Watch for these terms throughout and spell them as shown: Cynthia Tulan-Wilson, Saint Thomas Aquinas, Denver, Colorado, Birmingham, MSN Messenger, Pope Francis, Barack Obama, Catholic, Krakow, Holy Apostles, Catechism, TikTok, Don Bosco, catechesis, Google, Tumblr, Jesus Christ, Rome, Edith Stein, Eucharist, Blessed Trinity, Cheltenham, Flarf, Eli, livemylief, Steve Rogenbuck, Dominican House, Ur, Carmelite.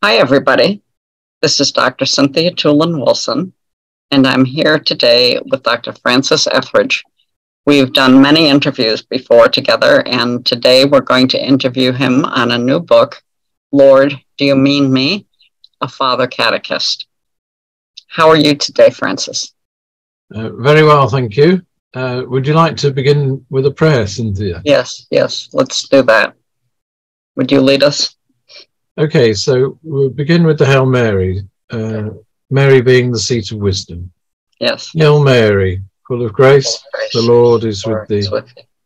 Hi, everybody. This is Dr. Cynthia Tulan-Wilson, and I'm here today with Dr. Francis Etheridge. We've done many interviews before together, and today we're going to interview him on a new book, Lord, Do You Mean Me? A Father Catechist. How are you today, Francis? Very well, thank you. Would you like to begin with a prayer, Cynthia? Yes, let's do that. Would you lead us? Okay, so we'll begin with the Hail Mary, Mary being the seat of wisdom. Yes. Hail Mary, full of grace, the Lord is with thee.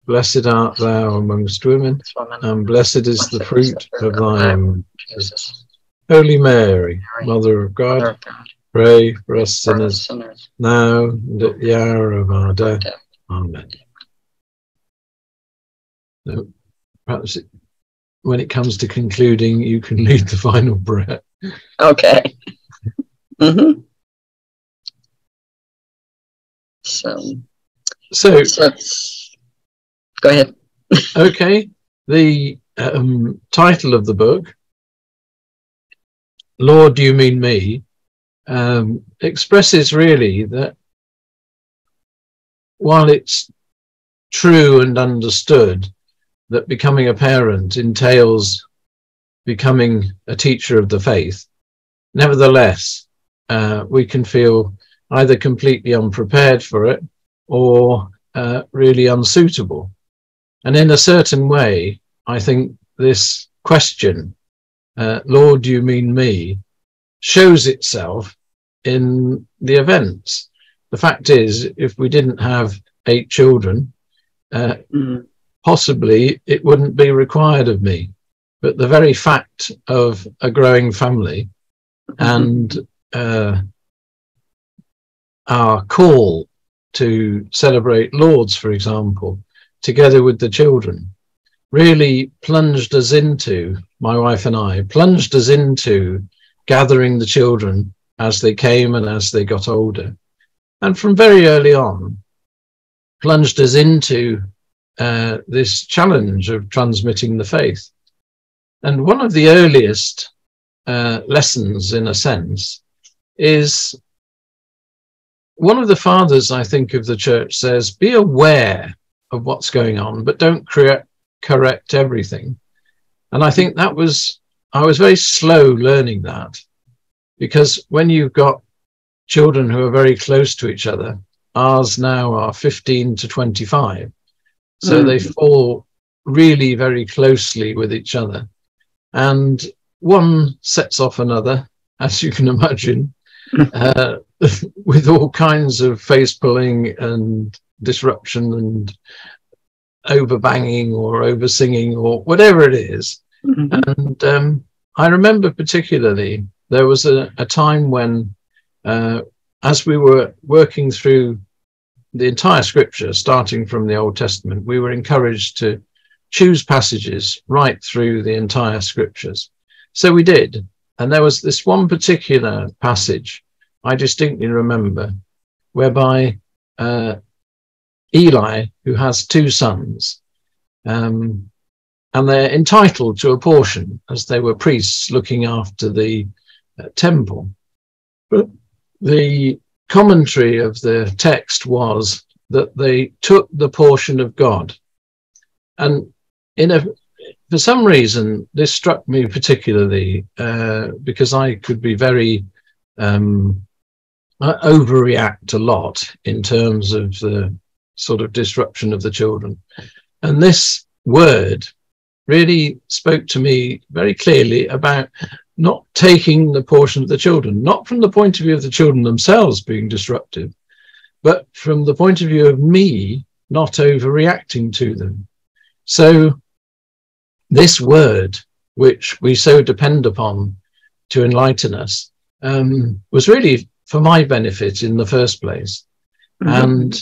Blessed art thou amongst women, and blessed is the fruit of thy womb, Jesus. Holy Mary, Mother of God, pray for us sinners, now and at the hour of our death. Amen. So, perhaps when it comes to concluding, you can lead the final prayer. Okay. So let's go ahead. Okay. The title of the book, Lord, Do You Mean Me? Expresses really that while it's true and understood that becoming a parent entails becoming a teacher of the faith, nevertheless, we can feel either completely unprepared for it or really unsuitable. And in a certain way, I think this question, Lord, do you mean me, shows itself in the events. The fact is, if we didn't have 8 children, possibly it wouldn't be required of me, but the very fact of a growing family and our call to celebrate Lord's, for example, together with the children, really plunged us into, my wife and I, plunged us into gathering the children as they came and as they got older. And from very early on, plunged us into this challenge of transmitting the faith. And one of the earliest lessons, in a sense, is one of the fathers, I think, of the church says, be aware of what's going on, but don't correct everything. And I think that was, I was very slow learning that, because when you've got children who are very close to each other, ours now are 15 to 25. So they fall really very closely with each other. And one sets off another, as you can imagine, with all kinds of face pulling and disruption and over banging or over singing or whatever it is. And I remember particularly there was a time when, as we were working through the entire scripture, starting from the Old Testament, we were encouraged to choose passages right through the entire scriptures. So we did. And there was this one particular passage I distinctly remember, whereby Eli, who has 2 sons, and they're entitled to a portion as they were priests looking after the temple. But the commentary of the text was that they took the portion of God. And for some reason, this struck me particularly because I could be very, I overreact a lot in terms of the sort of disruption of the children. And this word really spoke to me very clearly about not taking the portion of the children, not from the point of view of the children themselves being disruptive, but from the point of view of me not overreacting to them. So this word, which we so depend upon to enlighten us, was really for my benefit in the first place. And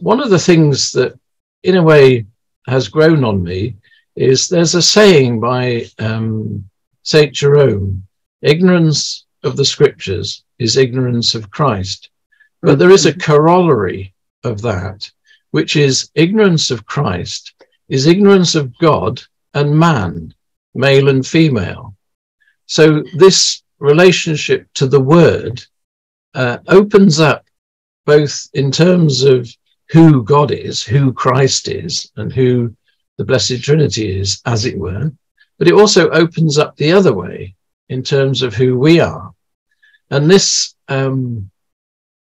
one of the things that, in a way, has grown on me is there's a saying by Saint Jerome, ignorance of the scriptures is ignorance of Christ. But there is a corollary of that, which is ignorance of Christ is ignorance of God and man, male and female. So this relationship to the Word opens up both in terms of who God is, who Christ is, and who the Blessed Trinity is, as it were, but it also opens up the other way in terms of who we are. And this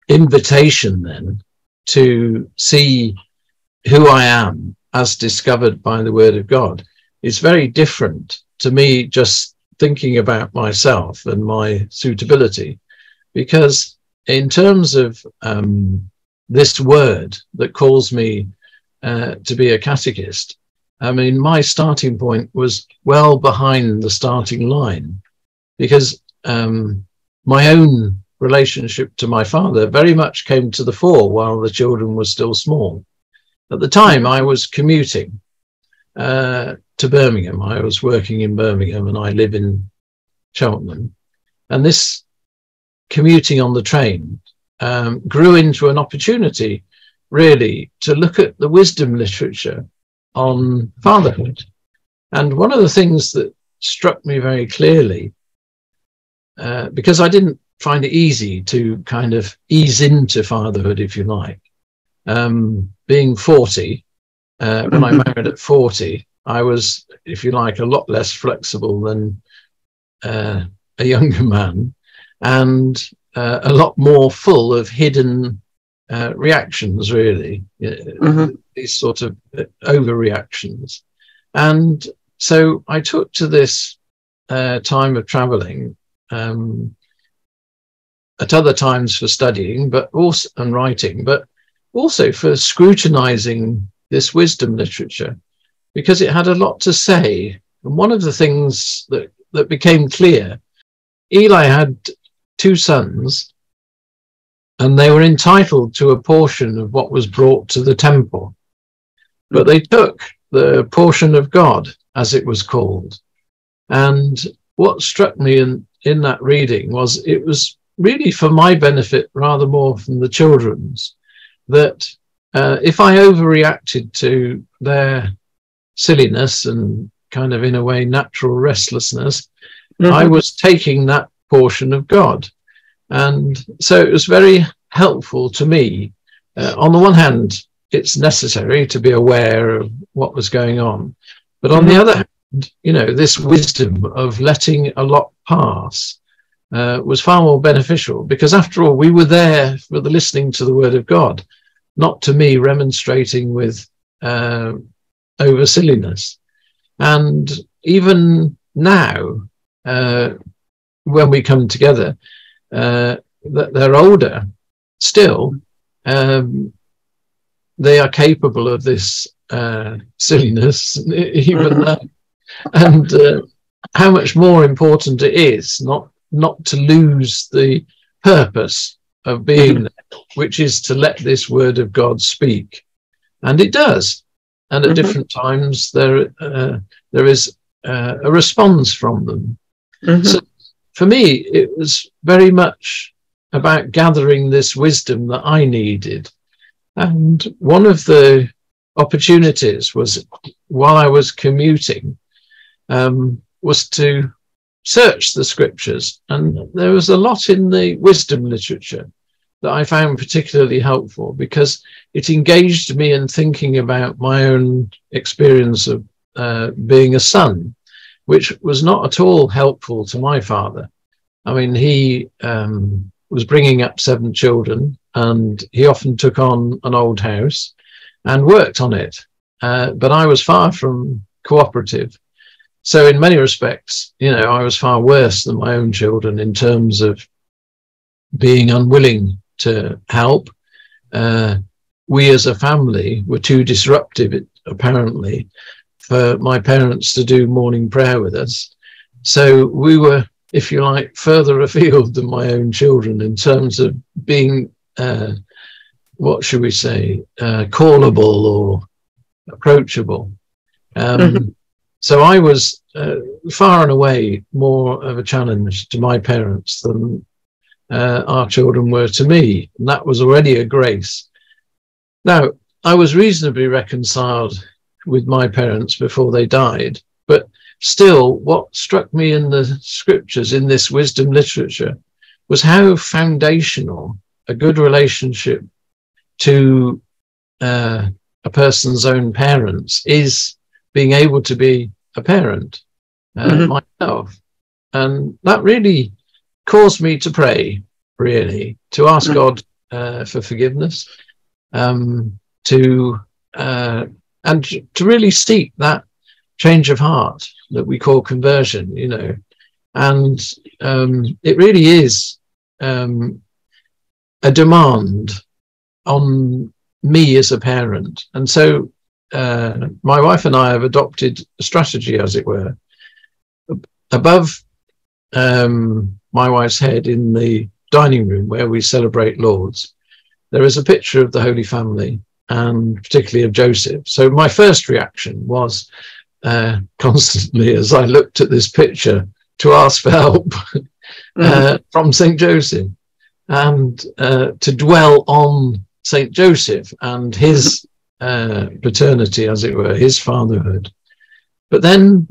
invitation then to see who I am as discovered by the Word of God is very different to me just thinking about myself and my suitability, because in terms of this word that calls me to be a catechist, I mean, my starting point was well behind the starting line, because my own relationship to my father very much came to the fore while the children were still small. At the time, I was commuting to Birmingham. I was working in Birmingham and I live in Cheltenham. And this commuting on the train grew into an opportunity, really, to look at the wisdom literature on fatherhood. And one of the things that struck me very clearly, because I didn't find it easy to kind of ease into fatherhood, if you like, being 40, when I married at 40, I was, if you like, a lot less flexible than a younger man, and a lot more full of hidden reactions, really, these sort of overreactions. And so I took to this time of traveling at other times for studying, but also and writing, but also for scrutinizing this wisdom literature, because it had a lot to say. And one of the things that became clear, Eli had two sons, and they were entitled to a portion of what was brought to the temple. But they took the portion of God, as it was called. And what struck me in that reading was it was really for my benefit rather more than the children's, that if I overreacted to their silliness and kind of, in a way, natural restlessness, I was taking that portion of God. And so it was very helpful to me. On the one hand, it's necessary to be aware of what was going on. But on the other hand, you know, this wisdom of letting a lot pass was far more beneficial, because after all, we were there for the listening to the Word of God, not to me remonstrating with over silliness. And even now, when we come together, that they're older still, they are capable of this silliness, even that. And how much more important it is not to lose the purpose of being there, which is to let this Word of God speak. And it does. And at different times there is a response from them. So for me, it was very much about gathering this wisdom that I needed. And one of the opportunities was, while I was commuting, was to search the scriptures. And there was a lot in the wisdom literature that I found particularly helpful, because it engaged me in thinking about my own experience of being a son, which was not at all helpful to my father. I mean, he was bringing up 7 children, and he often took on an old house and worked on it. But I was far from cooperative. So in many respects, you know, I was far worse than my own children in terms of being unwilling to help. We as a family were too disruptive, apparently, for my parents to do morning prayer with us. So we were, if you like, further afield than my own children in terms of being, what should we say, callable or approachable. So I was far and away more of a challenge to my parents than our children were to me. And that was already a grace. Now, I was reasonably reconciled with my parents before they died, but Still, what struck me in the scriptures, in this wisdom literature, was how foundational a good relationship to a person's own parents is being able to be a parent myself. And that really caused me to pray, really, to ask God for forgiveness, and to really seek that change of heart that we call conversion, you know. And it really is a demand on me as a parent. And so my wife and I have adopted a strategy, as it were. Above my wife's head in the dining room where we celebrate Lord's, there is a picture of the Holy Family, and particularly of Joseph. So my first reaction was constantly, as I looked at this picture, to ask for help from St. Joseph, and to dwell on St. Joseph and his paternity, as it were, his fatherhood. But then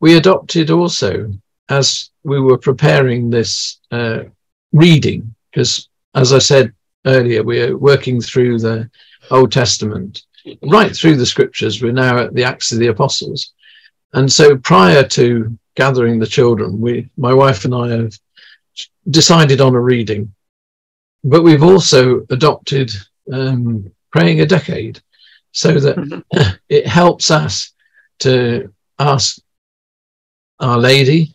we adopted also, as we were preparing this reading, because as I said earlier, we're working through the Old Testament, right through the scriptures. We're now at the Acts of the Apostles. And so prior to gathering the children, my wife and I have decided on a reading, but we've also adopted praying a decade, so that it helps us to ask Our Lady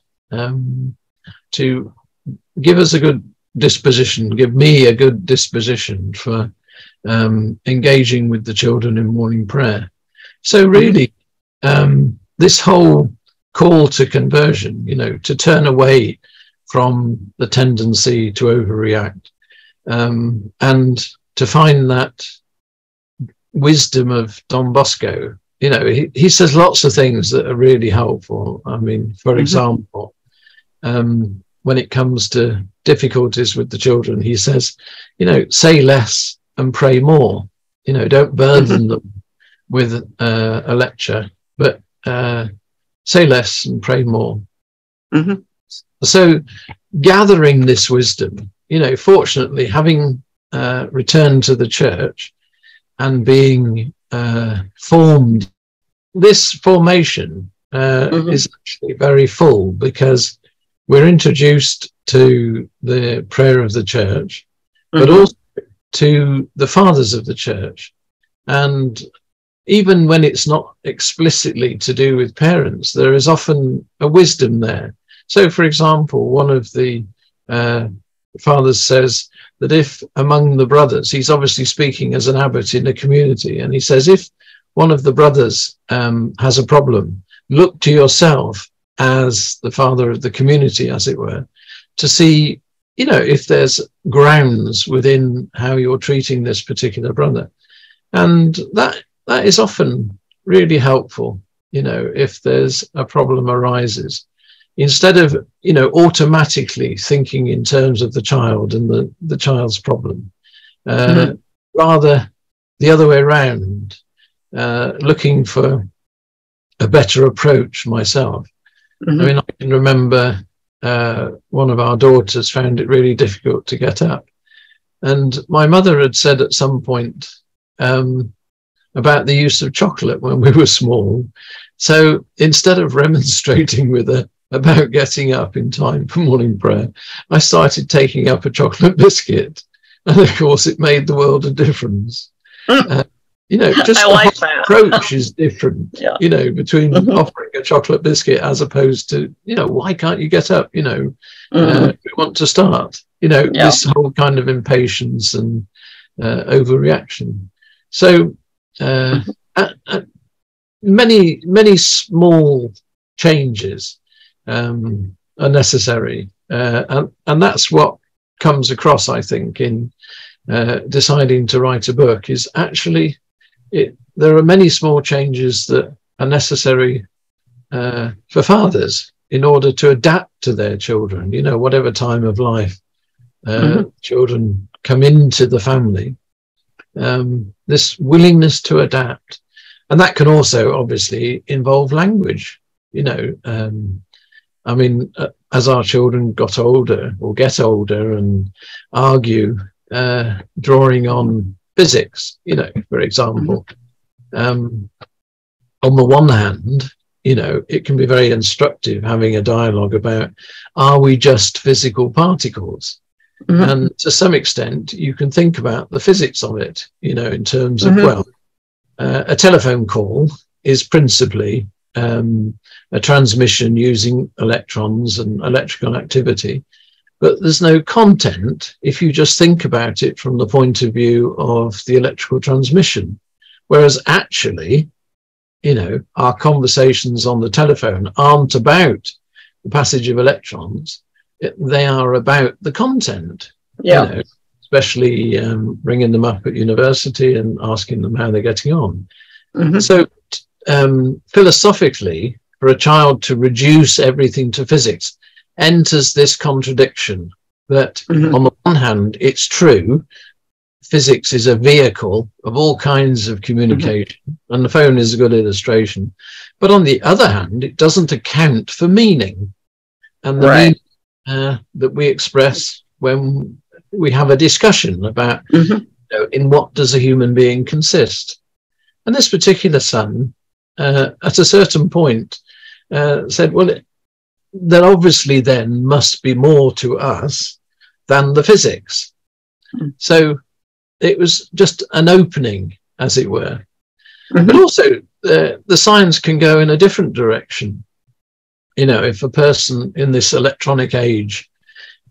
to give us a good disposition, give me a good disposition for engaging with the children in morning prayer. So really, this whole call to conversion, you know, to turn away from the tendency to overreact, and to find that wisdom of Don Bosco. You know, he says lots of things that are really helpful. I mean, for example, when it comes to difficulties with the children, he says, you know, say less and pray more. You know, don't burden them with a lecture, but say less and pray more. So gathering this wisdom, you know, fortunately, having returned to the church and being formed, this formation is actually very full, because we're introduced to the prayer of the church, but also to the fathers of the church. And even when it's not explicitly to do with parents, there is often a wisdom there. So, for example, one of the fathers says that if among the brothers, he's obviously speaking as an abbot in a community, and he says, if one of the brothers has a problem, look to yourself as the father of the community, as it were, to see, you know, if there's grounds within how you're treating this particular brother. And that is often really helpful, you know, if there's a problem arises. Instead of, you know, automatically thinking in terms of the child and the child's problem, rather the other way around, looking for a better approach myself. I mean, I can remember one of our daughters found it really difficult to get up. And my mother had said at some point about the use of chocolate when we were small. So instead of remonstrating with her about getting up in time for morning prayer, I started taking up a chocolate biscuit. And of course, it made the world a difference. You know, just like the approach is different, you know, between offering a chocolate biscuit as opposed to, you know, why can't you get up? You know, we want to start, you know, this whole kind of impatience and overreaction. So many, many small changes are necessary, and that's what comes across, I think, in deciding to write a book. Is actually there are many small changes that are necessary for fathers in order to adapt to their children, you know, whatever time of life children come into the family, this willingness to adapt. And that can also obviously involve language. you know, I mean, as our children got older or get older and argue, drawing on physics, you know, for example, on the one hand, you know, it can be very instructive having a dialogue about, are we just physical particles? Mm-hmm. And to some extent, you can think about the physics of it, you know, in terms of, well, a telephone call is principally a transmission using electrons and electrical activity, but there's no content if you just think about it from the point of view of the electrical transmission. Whereas actually, you know, our conversations on the telephone aren't about the passage of electrons. They are about the content, you know, especially bringing them up at university and asking them how they're getting on. Mm-hmm. So philosophically, for a child to reduce everything to physics enters this contradiction that on the one hand, it's true, physics is a vehicle of all kinds of communication, and the phone is a good illustration. But on the other hand, it doesn't account for meaning. And the meaning that we express when we have a discussion about you know, in what does a human being consist. And this particular son, at a certain point, said, well, there obviously then must be more to us than the physics. So it was just an opening, as it were. But also, the science can go in a different direction. You know, if a person in this electronic age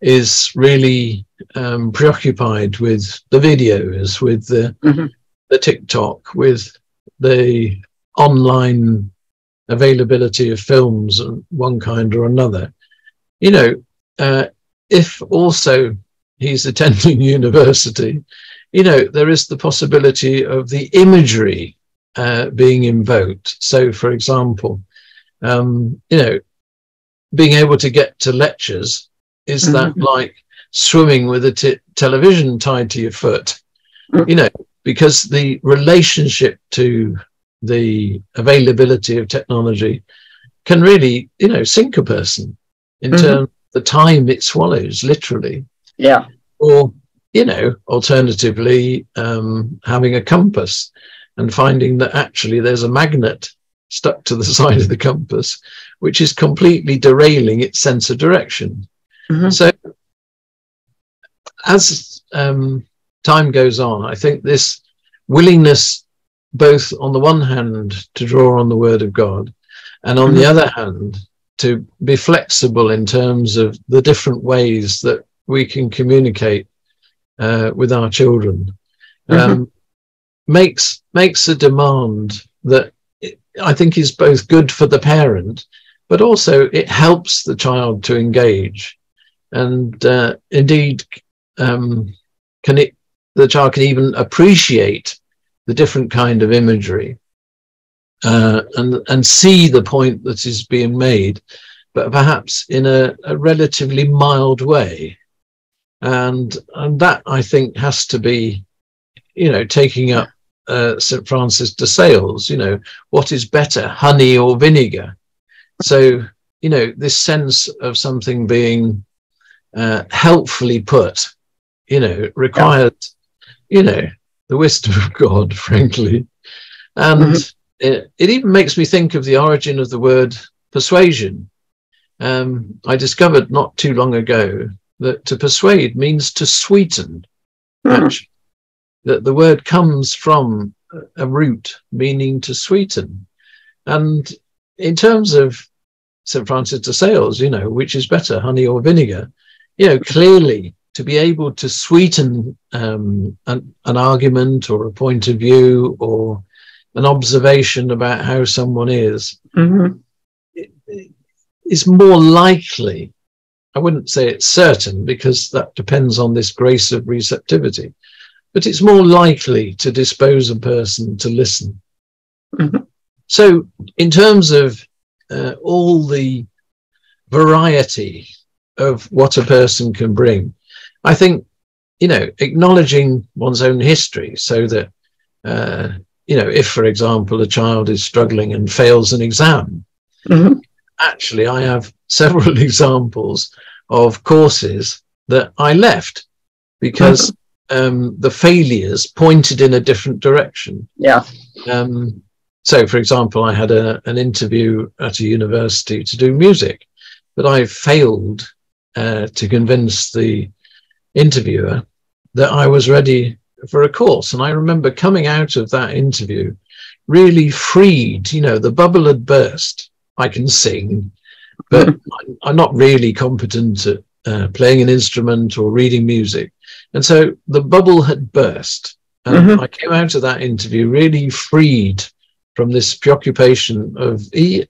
is really preoccupied with the videos, with the TikTok, with the online availability of films of one kind or another, you know, if also he's attending university, you know, there is the possibility of the imagery being invoked. So, for example, you know, being able to get to lectures is that like swimming with a television tied to your foot, you know, because the relationship to the availability of technology can really, you know, sink a person in terms of the time it swallows, literally. Yeah. Or, you know, alternatively, having a compass and finding that actually there's a magnet stuck to the side of the compass, which is completely derailing its sense of direction. So as time goes on, I think this willingness, both on the one hand to draw on the Word of God, and on the other hand to be flexible in terms of the different ways that we can communicate with our children, makes a demand that I think is both good for the parent, but also it helps the child to engage, and indeed the child can even appreciate the different kind of imagery and see the point that is being made, but perhaps in a relatively mild way. And that, I think, has to be, you know, taking up Saint Francis de Sales, you know, what is better, honey or vinegar? So, you know, this sense of something being helpfully put, you know, required, you know, the wisdom of God, frankly. And it even makes me think of the origin of the word persuasion. I discovered not too long ago that to persuade means to sweeten, actually. That the word comes from a root meaning to sweeten. And in terms of St. Francis de Sales, you know, which is better, honey or vinegar, you know, clearly to be able to sweeten an argument or a point of view or an observation about how someone is, is more likely. I wouldn't say it's certain, because that depends on this grace of receptivity, but it's more likely to dispose a person to listen. So in terms of all the variety of what a person can bring, I think, you know, acknowledging one's own history, so that, you know, if, for example, a child is struggling and fails an exam, actually I have several examples of courses that I left because the failures pointed in a different direction. Yeah. So, for example, I had an interview at a university to do music, but I failed to convince the interviewer that I was ready for a course. And I remember coming out of that interview really freed, you know, the bubble had burst. I can sing, but I'm not really competent at playing an instrument or reading music. And so the bubble had burst. And I came out of that interview really freed from this preoccupation of a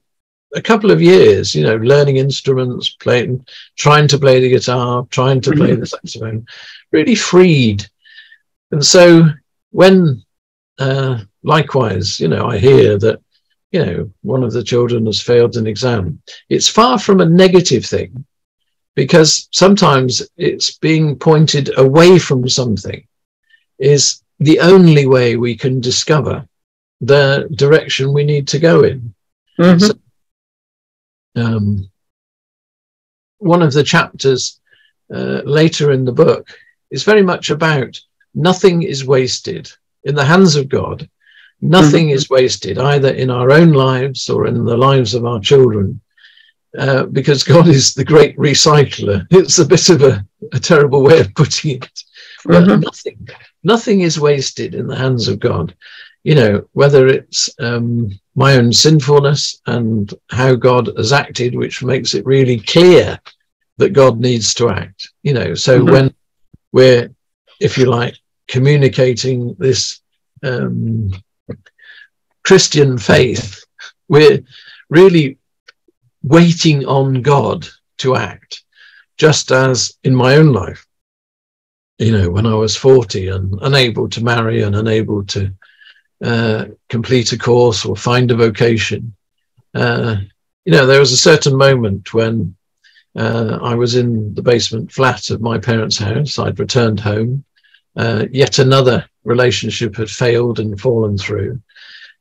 couple of years, you know, learning instruments, playing, trying to play the guitar, trying to play the saxophone, really freed. And so when, likewise, you know, I hear that, you know, one of the children has failed an exam, it's far from a negative thing, because sometimes it's being pointed away from something is the only way we can discover the direction we need to go in. So, one of the chapters later in the book is very much about nothing is wasted in the hands of God. Nothing is wasted, either in our own lives or in the lives of our children, because God is the great recycler. It's a bit of a terrible way of putting it, but nothing is wasted in the hands of God. You know, whether it's my own sinfulness and how God has acted, which makes it really clear that God needs to act, you know. So when we're, if you like, communicating this Christian faith, we're really waiting on God to act, just as in my own life, you know, when I was 40 and unable to marry and unable to complete a course or find a vocation, you know, there was a certain moment when I was in the basement flat of my parents' house. I'd returned home. Yet another relationship had failed and fallen through.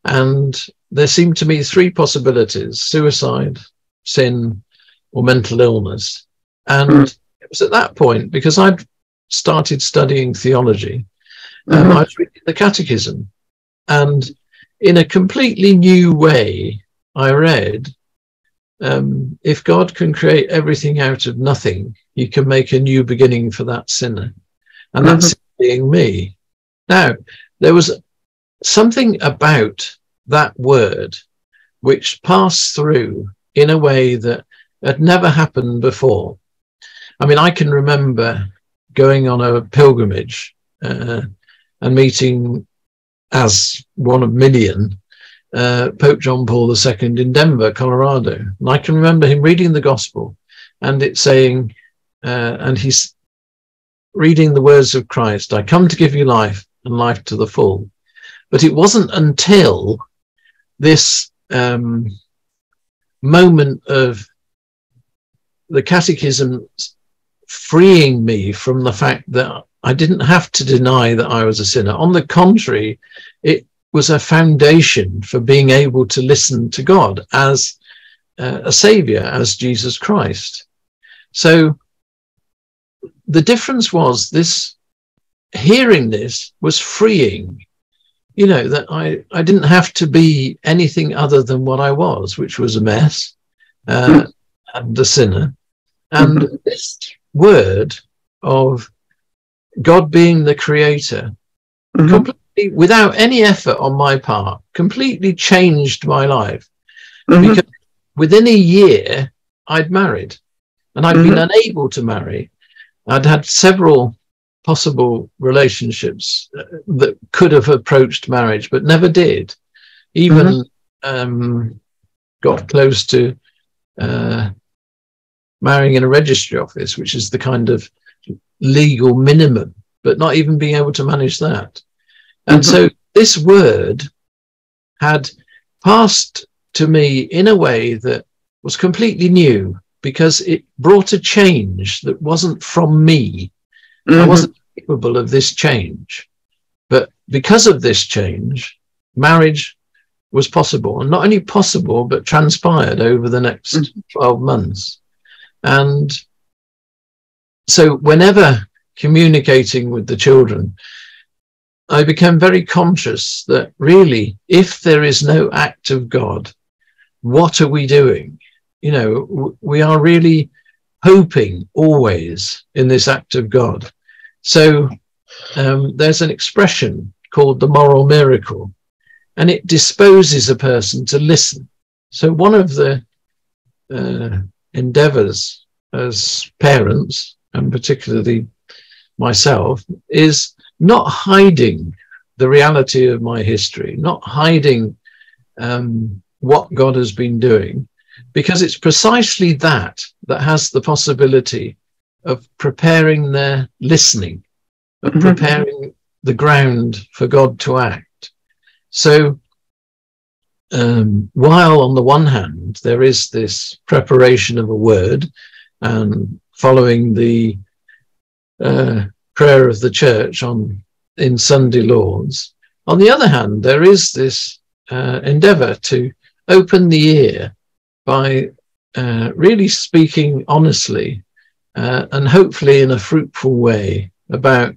And there seemed to me three possibilities: suicide, sin, or mental illness. And it was at that point, because I'd started studying theology, I was reading the Catechism. And in a completely new way, I read, if God can create everything out of nothing, he can make a new beginning for that sinner. And that's being me. Now, there was something about that word which passed through in a way that had never happened before. I mean, I can remember going on a pilgrimage and meeting, as one of million, Pope John Paul II in Denver, Colorado. And I can remember him reading the gospel and it saying, and he's reading the words of Christ, "I come to give you life and life to the full." But it wasn't until this moment of the Catechism freeing me from the fact that I didn't have to deny that I was a sinner. On the contrary, it was a foundation for being able to listen to God as a saviour, as Jesus Christ. So the difference was this, hearing this was freeing, you know, that I didn't have to be anything other than what I was, which was a mess and a sinner. And this word of God being the creator, completely, without any effort on my part, completely changed my life. Because within a year, I'd married, and I'd been unable to marry. I'd had several possible relationships that could have approached marriage, but never did. Even got close to marrying in a registry office, which is the kind of legal minimum, but not even being able to manage that. And so this word had passed to me in a way that was completely new, because it brought a change that wasn't from me. I wasn't capable of this change. But because of this change, marriage was possible, and not only possible, but transpired over the next 12 months. And so whenever communicating with the children, I became very conscious that really, if there is no act of God, what are we doing? You know, we are really hoping always in this act of God. So there's an expression called the moral miracle, and it disposes a person to listen. So one of the endeavors as parents, and particularly myself, is not hiding the reality of my history, not hiding what God has been doing, because it's precisely that that has the possibility of preparing their listening, of preparing the ground for God to act. So while on the one hand there is this preparation of a word and following the prayer of the church in Sunday Lords, on the other hand there is this endeavor to open the ear by really speaking honestly and hopefully in a fruitful way about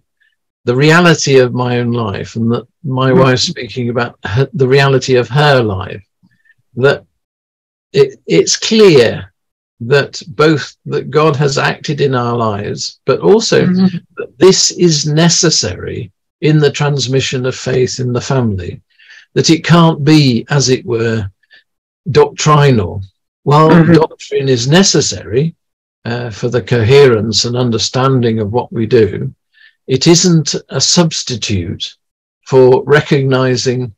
the reality of my own life, and that my wife speaking about her, the reality of her life, that it's clear that both that God has acted in our lives, but also that this is necessary in the transmission of faith in the family, that it can't be, as it were, doctrinal. While doctrine is necessary for the coherence and understanding of what we do, it isn't a substitute for recognizing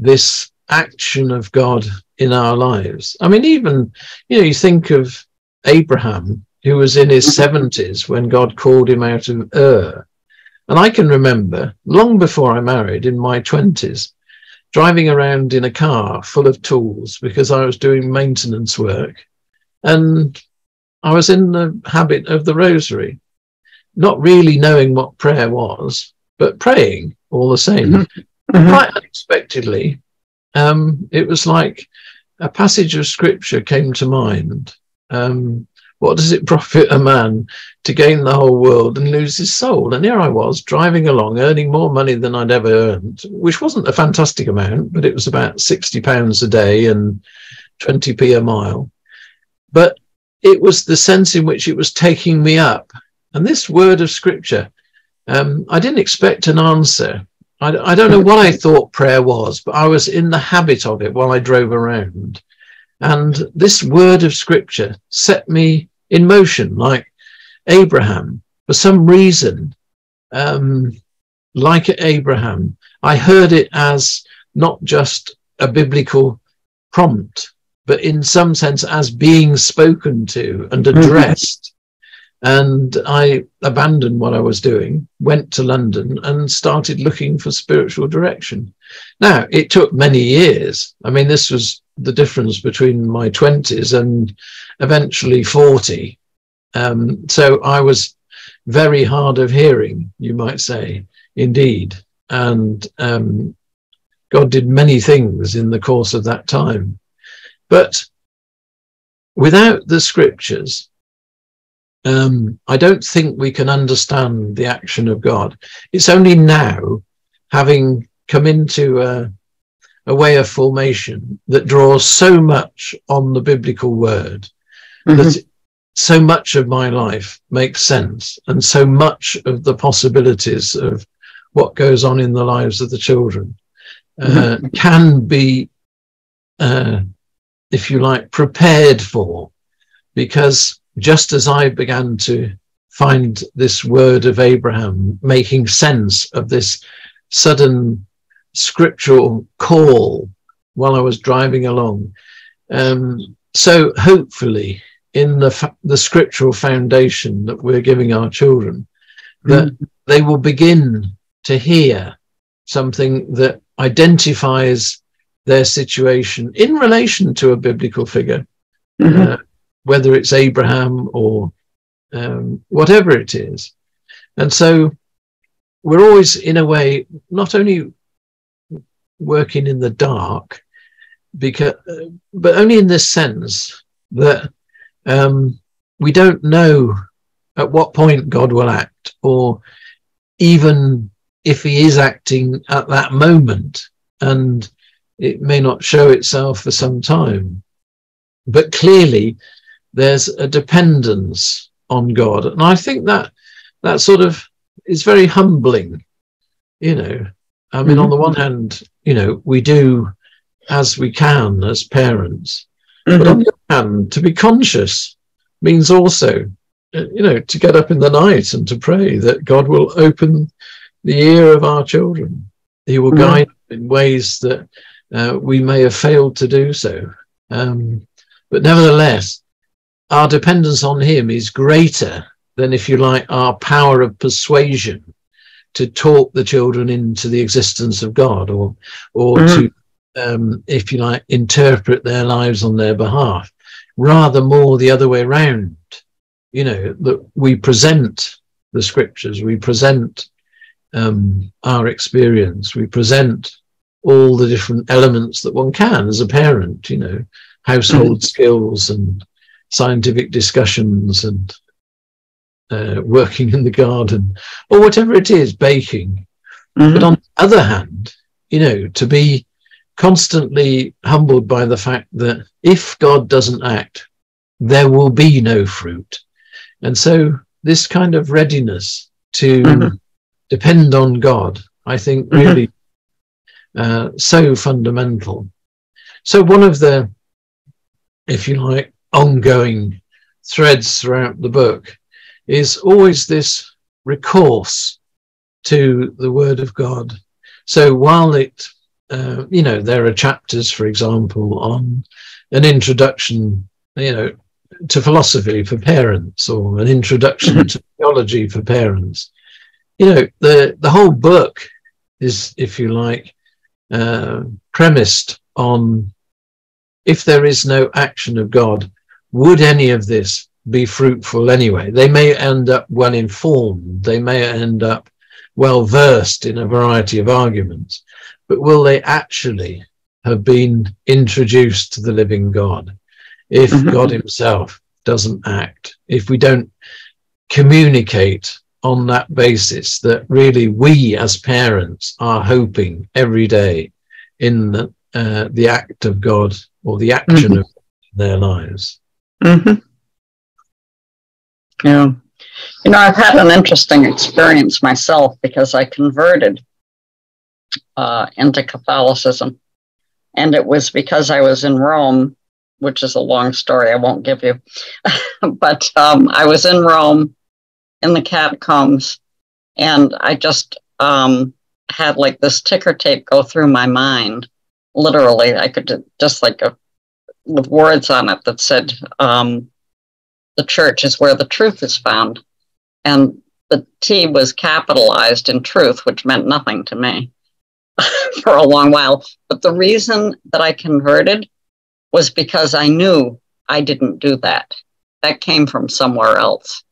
this action of God in our lives. I mean, even, you know, you think of Abraham, who was in his 70s when God called him out of Ur. And I can remember, long before I married, in my 20s, driving around in a car full of tools because I was doing maintenance work, and I was in the habit of the rosary, not really knowing what prayer was, but praying all the same. Quite unexpectedly, it was like a passage of scripture came to mind. What does it profit a man to gain the whole world and lose his soul? And here I was driving along, earning more money than I'd ever earned, which wasn't a fantastic amount, but it was about £60 a day and 20p a mile. But it was the sense in which it was taking me up. And this word of scripture, I didn't expect an answer. I don't know what I thought prayer was, but I was in the habit of it while I drove around. And this word of scripture set me in motion, like Abraham. For some reason, like Abraham, I heard it as not just a biblical prompt, but in some sense as being spoken to and addressed. And I abandoned what I was doing, went to London and started looking for spiritual direction. Now, it took many years. I mean, this was the difference between my 20s and eventually 40. So I was very hard of hearing, you might say, indeed. And God did many things in the course of that time. But without the scriptures, I don't think we can understand the action of God. It's only now, having come into a way of formation that draws so much on the biblical word, that so much of my life makes sense, and so much of the possibilities of what goes on in the lives of the children can be, if you like, prepared for, because just as I began to find this word of Abraham making sense of this sudden scriptural call while I was driving along, so hopefully in the scriptural foundation that we're giving our children, that they will begin to hear something that identifies their situation in relation to a biblical figure, whether it's Abraham or whatever it is. And so we're always, in a way, not only working in the dark, because, but only in this sense that we don't know at what point God will act, or even if he is acting at that moment, and it may not show itself for some time. But clearly there's a dependence on God, and I think that that sort of is very humbling, you know. I mean, on the one hand, you know, we do as we can as parents, but on the other hand, to be conscious means also, you know, to get up in the night and to pray that God will open the ear of our children. He will guide in ways that we may have failed to do so. But nevertheless, our dependence on him is greater than, if you like, our power of persuasion to talk the children into the existence of God, or to, if you like, interpret their lives on their behalf. Rather more the other way around, you know, that we present the scriptures, we present our experience, we present all the different elements that one can as a parent, you know, household skills and scientific discussions and working in the garden or whatever it is, baking. But on the other hand, you know, to be constantly humbled by the fact that if God doesn't act, there will be no fruit. And so this kind of readiness to depend on God, I think, really so fundamental. So one of the, if you like, ongoing threads throughout the book is always this recourse to the Word of God. So while it, you know, there are chapters, for example, on an introduction, you know, to philosophy for parents, or an introduction to theology for parents, you know, the whole book is, if you like, premised on, if there is no action of God, would any of this be fruitful anyway? They may end up well informed, they may end up well versed in a variety of arguments, but will they actually have been introduced to the living God if God himself doesn't act, if we don't communicate on that basis that really we as parents are hoping every day in the act of God, or the action of their lives. Yeah. You know, I've had an interesting experience myself, because I converted into Catholicism. And it was because I was in Rome, which is a long story I won't give you. But I was in Rome in the catacombs, and I just had like this ticker tape go through my mind. Literally, I could just like with words on it that said, the church is where the truth is found. And the T was capitalized in truth, which meant nothing to me for a long while. But the reason that I converted was because I knew I didn't do that. That came from somewhere else.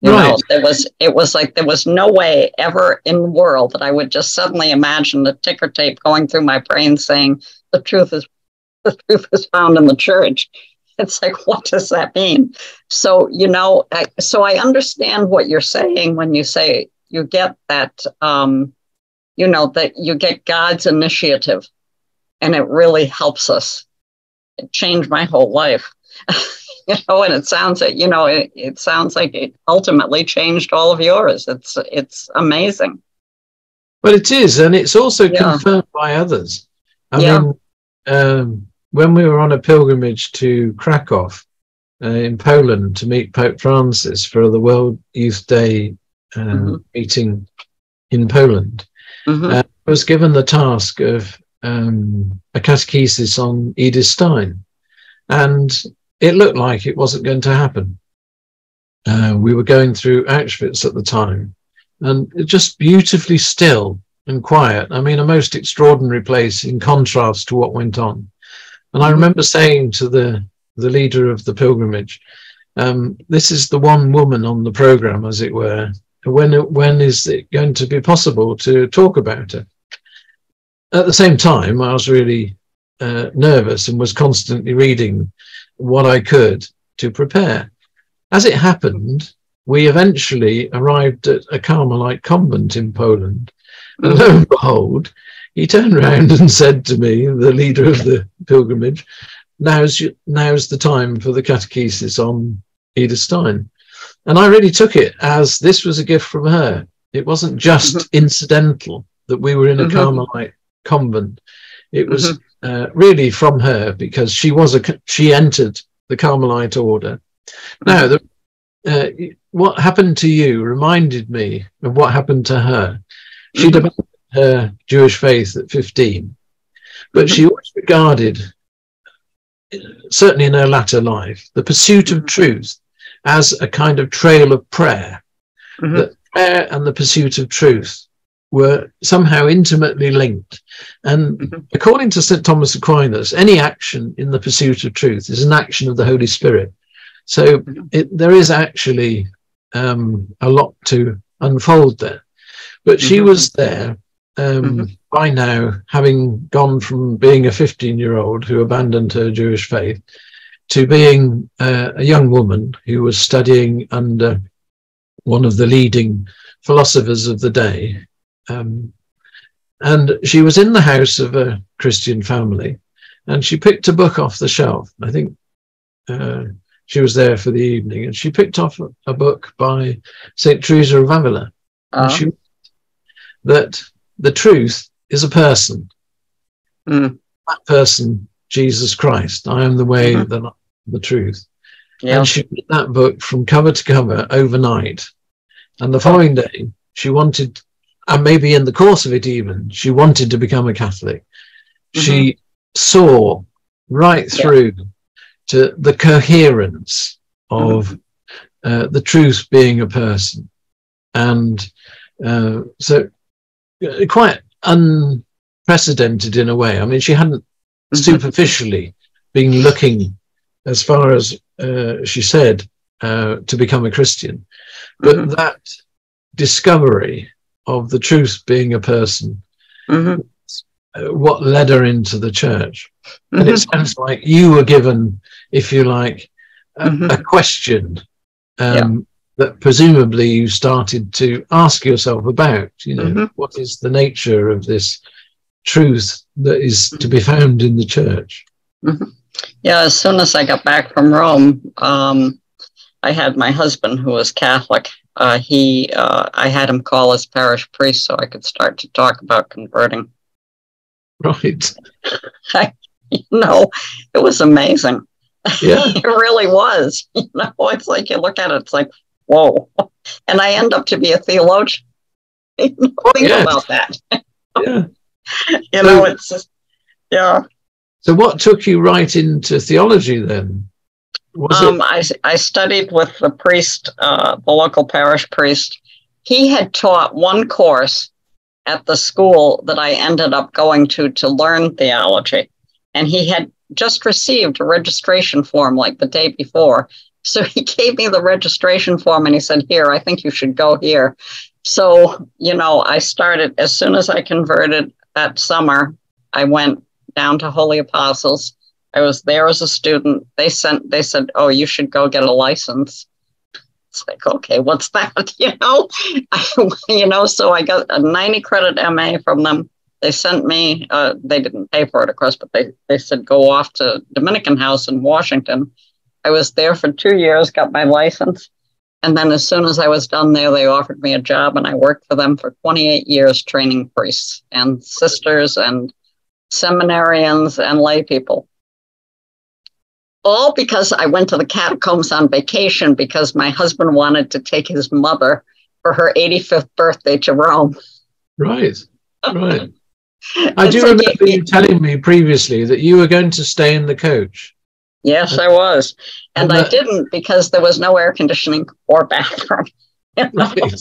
You know, it was like there was no way ever in the world that I would just suddenly imagine the ticker tape going through my brain saying the truth is found in the church. It's like, what does that mean? So, you know, so I understand what you're saying when you say you get that, you know, that you get God's initiative, and it really helps us. It changed my whole life. You know, and it sounds like, you know, it sounds like it ultimately changed all of yours. It's amazing. Well, it is, and it's also confirmed by others. I mean, when we were on a pilgrimage to Krakow in Poland to meet Pope Francis for the World Youth Day meeting in Poland, I was given the task of a catechesis on Edith Stein, and it looked like it wasn't going to happen. We were going through Auschwitz at the time, and just beautifully still and quiet. I mean, a most extraordinary place in contrast to what went on. And I remember saying to the leader of the pilgrimage, this is the one woman on the program, as it were. When is it going to be possible to talk about her? At the same time, I was really nervous and was constantly reading what I could to prepare. As it happened, we eventually arrived at a Carmelite convent in Poland, and lo and behold, he turned round and said to me, the leader of the pilgrimage, now's the time for the catechesis on Edith Stein. And I really took it as this was a gift from her. It wasn't just incidental that we were in a Carmelite convent. It was really from her, because she entered the Carmelite order. Now, what happened to you reminded me of what happened to her. She developed her Jewish faith at 15, but she always regarded, certainly in her latter life, the pursuit of truth as a kind of trail of prayer. That prayer and the pursuit of truth were somehow intimately linked. And according to Saint Thomas Aquinas, any action in the pursuit of truth is an action of the Holy Spirit. So there is actually a lot to unfold there. But she was there by now, having gone from being a 15-year-old who abandoned her Jewish faith to being a young woman who was studying under one of the leading philosophers of the day. And she was in the house of a Christian family, and she picked a book off the shelf. I think she was there for the evening, and she picked off a book by Saint Teresa of Avila. And she that the truth is a person. That person, Jesus Christ. I am the way, the truth. And she read that book from cover to cover overnight. And the following day, she wanted, and maybe in the course of it even, she wanted to become a Catholic. She saw right through to the coherence of the truth being a person. And so quite unprecedented in a way. I mean, she hadn't superficially been looking as far as she said to become a Christian, but that discovery of the truth being a person, what led her into the church. And it sounds like you were given, if you like, a question that presumably you started to ask yourself about, you know, what is the nature of this truth that is to be found in the church? Yeah, as soon as I got back from Rome, I had my husband, who was Catholic. I had him call his parish priest so I could start to talk about converting. Right. You know, it was amazing. Yeah. It really was. You know, it's like you look at it, it's like, whoa. And I end up to be a theologian. Think about that. You know, it's just, So what took you right into theology then? I studied with the priest, the local parish priest. He had taught one course at the school that I ended up going to learn theology. And he had just received a registration form like the day before. So he gave me the registration form and he said, here, I think you should go here. So, you know, I started as soon as I converted that summer. I went down to Holy Apostles. I was there as a student. They said, oh, you should go get a license. It's like, okay, what's that? You know, you know, so I got a 90-credit MA from them. They sent me, they didn't pay for it, of course, but they said, go off to Dominican House in Washington. I was there for 2 years, got my license. And then as soon as I was done there, they offered me a job, and I worked for them for 28 years, training priests and sisters and seminarians and lay people. All because I went to the catacombs on vacation because my husband wanted to take his mother for her 85th birthday to Rome. Right, right. I do remember you telling me previously that you were going to stay in the coach. Yes, I was. And I didn't because there was no air conditioning or bathroom. You know? Right.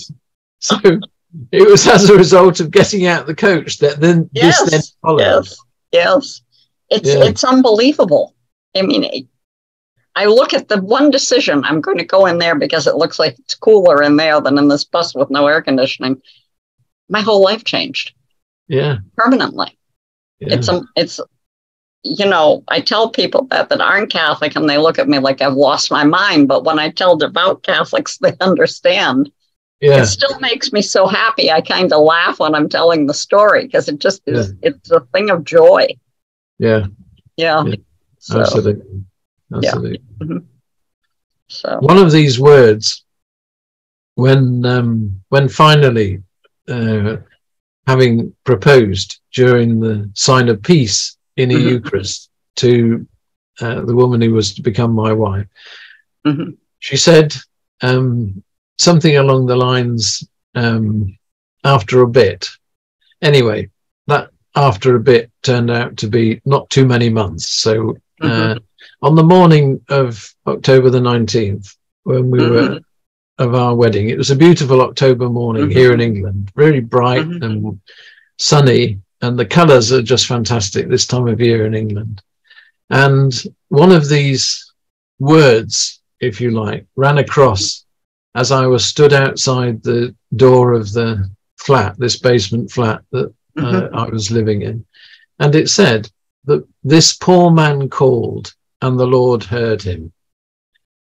So it was as a result of getting out the coach that then this then followed. Yes. It's unbelievable. I mean, I look at the one decision, I'm going to go in there because it looks like it's cooler in there than in this bus with no air conditioning. My whole life changed. Yeah. Permanently. Yeah. It's you know, I tell people that aren't Catholic and they look at me like I've lost my mind. But when I tell devout Catholics, they understand. Yeah. It still makes me so happy. I kind of laugh when I'm telling the story because it just is, it's a thing of joy. Yeah. Yeah. Yeah. So, absolutely. Absolutely. Yeah. Mm-hmm. So one of these words, when finally having proposed during the sign of peace in the mm-hmm. Eucharist to the woman who was to become my wife, mm-hmm. she said something along the lines, after a bit. Anyway, that after a bit turned out to be not too many months. So mm-hmm. on the morning of October the 19th, when we mm-hmm. were of our wedding, it was a beautiful October morning mm-hmm. here in England, really bright mm-hmm. and sunny. And the colours are just fantastic this time of year in England. And one of these words, if you like, ran across as I was stood outside the door of the flat, this basement flat that mm-hmm. I was living in. And it said that this poor man called and the Lord heard him.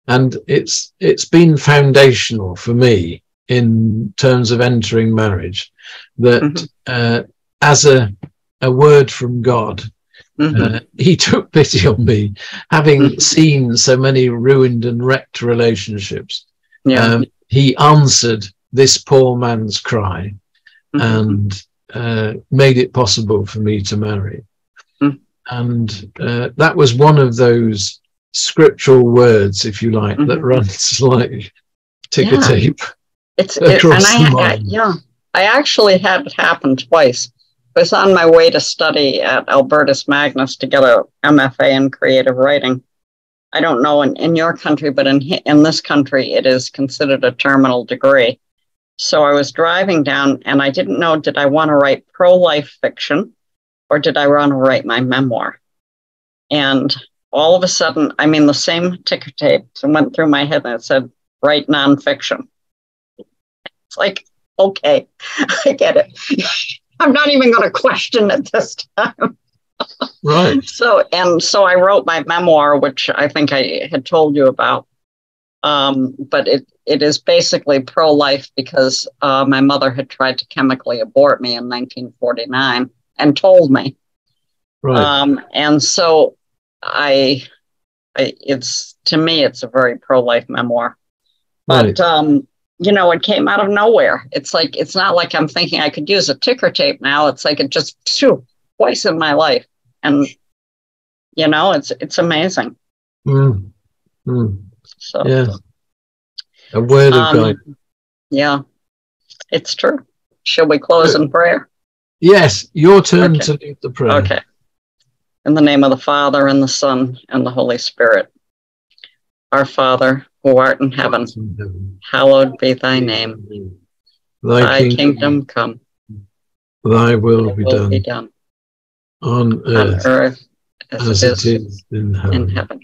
And it's been foundational for me in terms of entering marriage, that mm-hmm. As a word from God, mm-hmm. He took pity on me, having mm-hmm. seen so many ruined and wrecked relationships. Yeah. He answered this poor man's cry mm-hmm. and made it possible for me to marry. Mm-hmm. And that was one of those scriptural words, if you like, mm-hmm. that runs like ticker yeah. tape across the mind. Yeah, I actually had it happen twice. I was on my way to study at Albertus Magnus to get a MFA in creative writing. I don't know in your country, but in this country, it is considered a terminal degree. So I was driving down and I didn't know, did I want to write pro-life fiction or did I want to write my memoir? And all of a sudden, I mean, the same ticker tape went through my head and it said, write nonfiction. It's like, okay, I get it. I'm not even going to question it this time. Right. So I wrote my memoir, which I think I had told you about. But it is basically pro-life because my mother had tried to chemically abort me in 1949 and told me. Right. And so to me, it's a very pro-life memoir. Right. But, you know, it came out of nowhere. It's like, it's not like I'm thinking I could use a ticker tape now. It's like, it just, phew, twice in my life. And, you know, it's amazing. Mm. Mm. So, yeah. A word of God. Yeah, it's true. Shall we close in prayer? Yes, your turn to lead the prayer. Okay. In the name of the Father, and the Son, and the Holy Spirit. Our Father, who art in heaven, hallowed be thy name. Thy kingdom come. Thy will be done on earth as it is in heaven.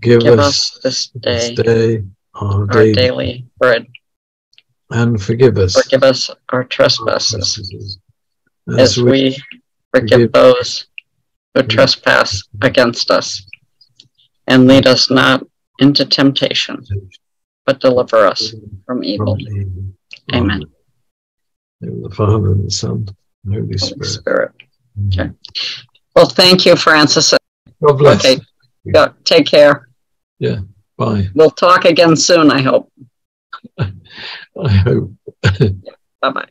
Give us this day our daily bread. And forgive us our trespasses, as we forgive those who trespass against us. And lead us not into temptation, but deliver us from evil. Amen. In the Father, and the Son, and the Holy Spirit. Okay. Well, thank you, Francis. God bless. Okay. Yeah, take care. Yeah. Bye. We'll talk again soon, I hope. I hope. Yeah. Bye-bye.